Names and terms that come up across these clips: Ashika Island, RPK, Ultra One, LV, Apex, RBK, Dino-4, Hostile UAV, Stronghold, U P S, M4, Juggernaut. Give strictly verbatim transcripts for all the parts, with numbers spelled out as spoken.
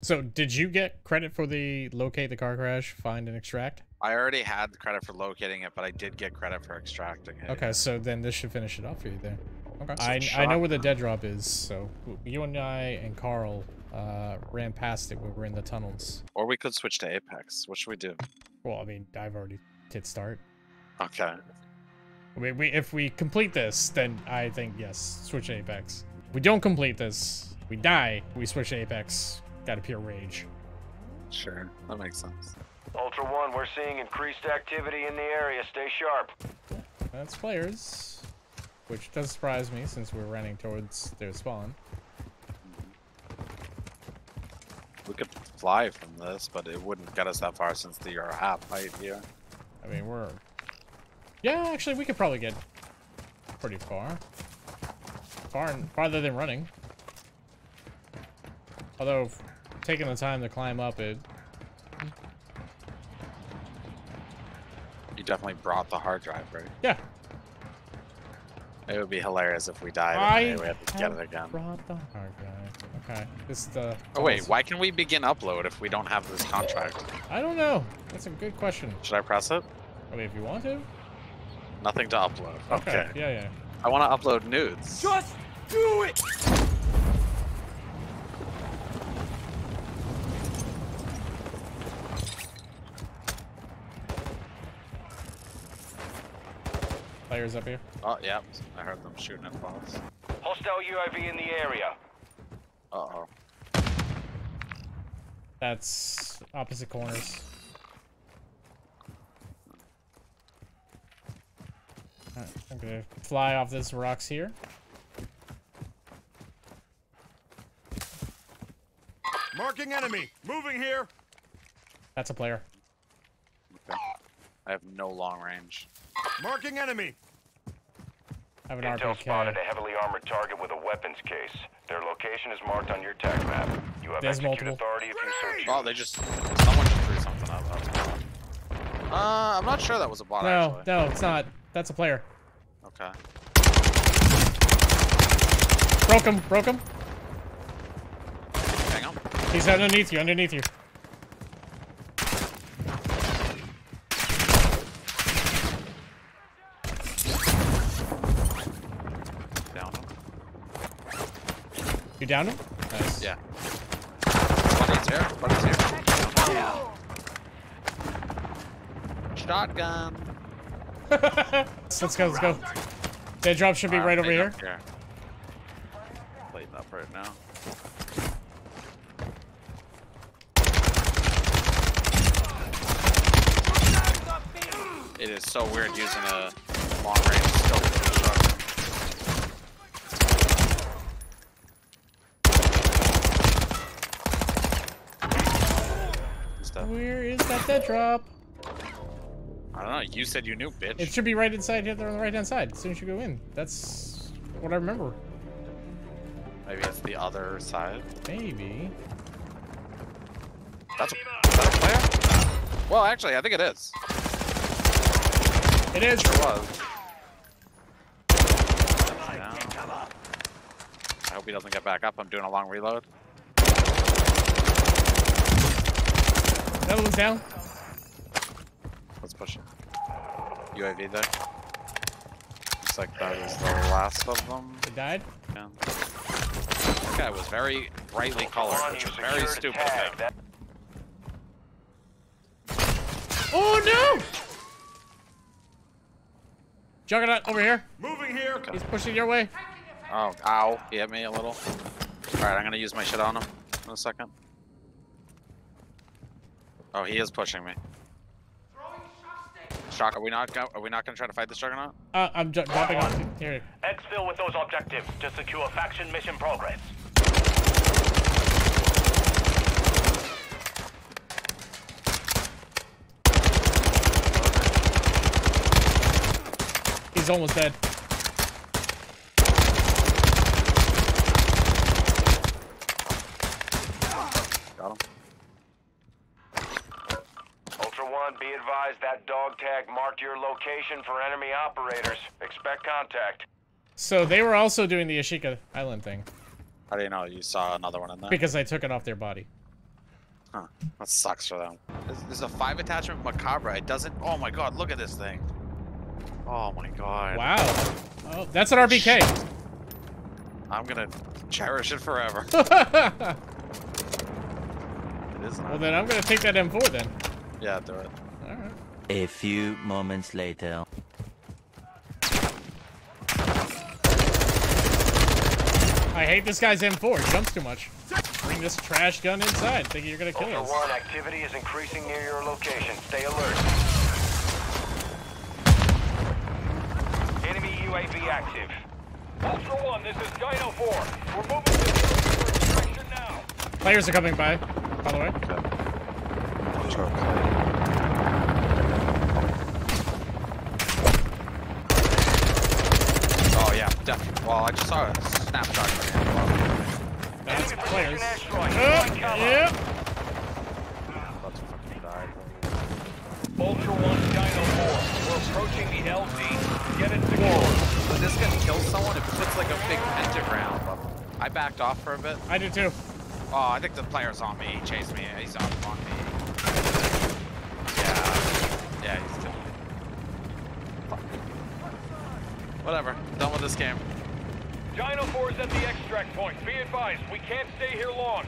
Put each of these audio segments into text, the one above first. So did you get credit for the locate the car crash, find and extract? I already had the credit for locating it, but I did get credit for extracting it. Okay, so then this should finish it up for you there. Okay. I, I know where the dead drop is, so you and I and Carl uh, ran past it when we were in the tunnels. Or we could switch to Apex. What should we do? Well, I mean, I've already hit start. Okay. We, we, if we complete this, then I think, yes, switch to Apex. If we don't complete this, we die, we switch to Apex out of pure rage. Sure, that makes sense. Ultra One, we're seeing increased activity in the area. Stay sharp. That's players, which does surprise me since we're running towards their spawn. We could fly from this, but it wouldn't get us that far since they are half height here. I mean, we're... Yeah, actually, we could probably get pretty far. Far and farther than running. Although, taking the time to climb up it... You definitely brought the hard drive, right? Yeah. It would be hilarious if we died and we had to get it again. Brought the hard drive. Okay. This the. Oh wait, why can we begin upload if we don't have this contract? I don't know. That's a good question. Should I press it? I mean, if you want to. Nothing to upload. Okay. okay. Yeah, yeah. I want to upload nudes. Just do it. Players up here. Oh, yeah. I heard them shooting at balls. Hostile U A V in the area. Uh-oh. That's opposite corners. Alright, I'm gonna fly off this rocks here. Marking enemy! Moving here! That's a player. Okay. I have no long range. Marking enemy. I have an Intel R P K. Spotted a heavily armored target with a weapons case. Their location is marked on your tag map. You have There's execute multiple. authority if you search. Oh, they just someone just threw something up. Uh, I'm not sure that was a bot. No, actually. no, it's not. That's a player. Okay. Broke him. Broke him. Hang on. He's underneath you. Underneath you. You downed him? Nice. Yeah. One is here. One is here. Yeah. Shotgun. let's go. Let's go. Dead drop should be right over here. here. Lighting up right now. It is so weird using a long range scope. Where is that dead drop? I don't know. You said you knew, bitch. It should be right inside here. They're on the right-hand side as soon as you go in. That's what I remember. Maybe it's the other side. Maybe. That's a, is that a player? Well, actually, I think it is. It is. It sure was. No. I hope he doesn't get back up. I'm doing a long reload. That one's down. Let's push it. U A V there. Looks like that was the last of them. It died? Yeah. That guy was very brightly colored, which was very stupid. Oh no! Juggernaut over here. Moving here. Okay. He's pushing your way. Oh, ow. He hit me a little. Alright, I'm gonna use my shit on him in a second. Oh, he is pushing me. Shock, are we not go are we not gonna try to fight this Juggernaut? Uh, I'm ju dropping on him. Here. Exfil with those objectives to secure faction mission progress. He's almost dead. Got him. Be advised that dog tag marked your location for enemy operators. Expect contact. So they were also doing the Ashika Island thing. How do you know? You saw another one in there? Because I took it off their body. Huh. That sucks for them. There's, there's a five attachment Macabre. It doesn't. Oh my god! Look at this thing. Oh my god. Wow. Oh, that's an R B K. Shit. I'm gonna cherish it forever. It is not. Well then, I'm gonna take that M four then. Yeah, do it. All right. A few moments later. I hate this guy's M four. It jumps too much. Bring this trash gun inside, thinking you're gonna kill us. Ultra One, activity is increasing near your location. Stay alert. Enemy U A V active. Ultra One, this is Dino four. We're moving to the direction now. Players are coming by, by the way. Oh yeah, definitely. Well, I just saw a snapshot right now. That's players. Oh, yep. Ultra One, Dino four. We're approaching the L V. Get it secured. When this gun kills someone, it puts like a big pentagram. I backed off for a bit. I do too. Oh, I think the player's on me. He chased me. He's on, on me. Yeah. Yeah, he's killing me. Fuck. Whatever. Done with this game. Dino four is at the extract point. Be advised, we can't stay here long.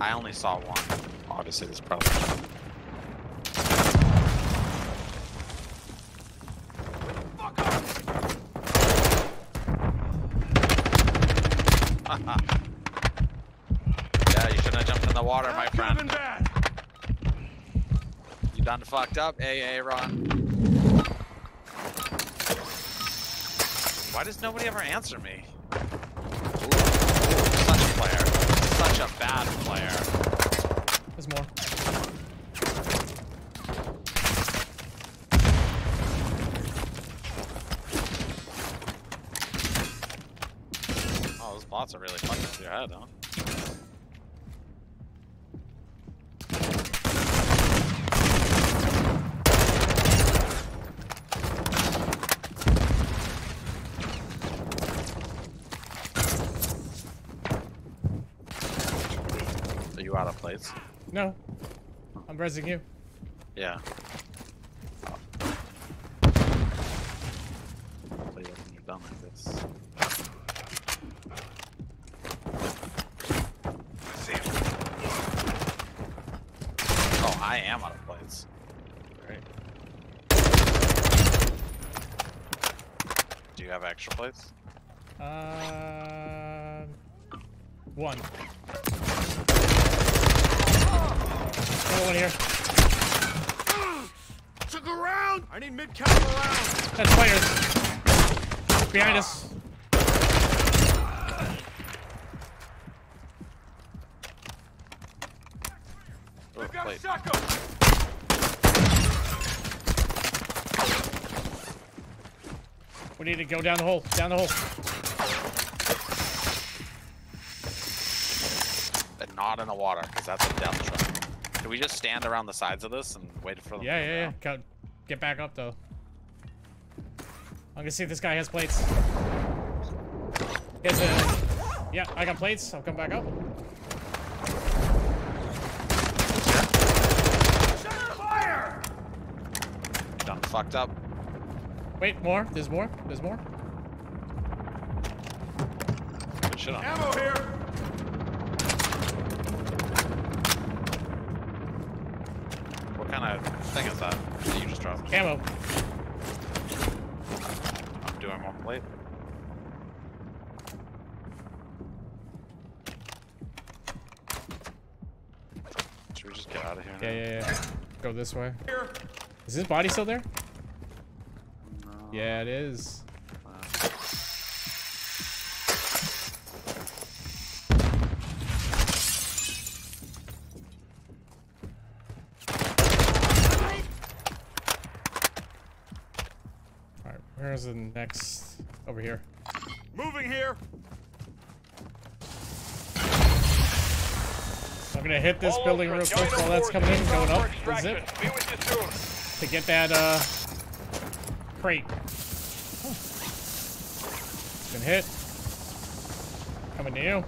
I only saw one. Obviously, this problem. Fuck up. Yeah, you shouldn't have jumped in the water, my friend. You done fucked up, A A Ron. Why does nobody ever answer me? Ooh, such a player. Such a bad player. There's more. Oh, those bots are really fucking up your head, huh? Are you out of place? No, I'm rezzing you. Yeah. Oh. What do you think you're done like this? I see him. Oh, I am out of place. Great. Do you have extra plates? Uh, one. Another one here. Took a round. I need mid counter round. That's players behind ah. us. We've got a sucker. We need to go down the hole. Down the hole. But not in the water, because that's a death trap. Can we just stand around the sides of this and wait for them? Yeah, yeah, yeah. Go, get back up, though. I'm gonna see if this guy has plates. He has a... Yeah, I got plates. I'll come back up. Fire! Done fucked up. Wait, more. There's more. There's more. Good shit on. Ammo here! What kind of thing is that that you just dropped? Ammo. I'm doing more plate. Should we just get out of here? Yeah, yeah, yeah. Go this way. Is his body still there? No. Yeah, it is. Uh, Where's the next? Over here. Moving here. I'm gonna hit this All building real quick while that's coming in, going up. Is it? To get that uh crate. Oh. Been hit. Coming to you.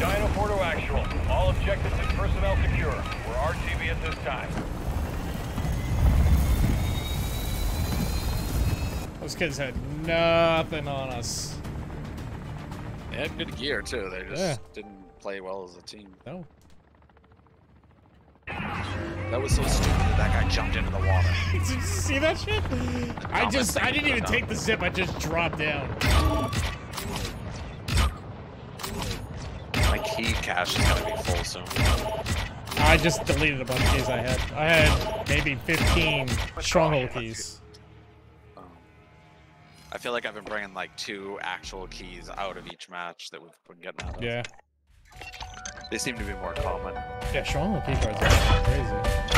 Dino four to actual. All objectives and personnel secure. We're R T V at this time. Those kids had nothing on us. They had good gear, too. They just yeah. didn't play well as a team. No. That was so stupid that that guy jumped into the water. Did you see that shit? I just, I didn't even take the zip. I just dropped down. My key cache is gonna be full soon. I just deleted a bunch of keys I had. I had maybe fifteen Stronghold keys. I feel like I've been bringing like two actual keys out of each match that we've been getting out of. Yeah. They seem to be more common. Yeah, Stronghold key cards are crazy.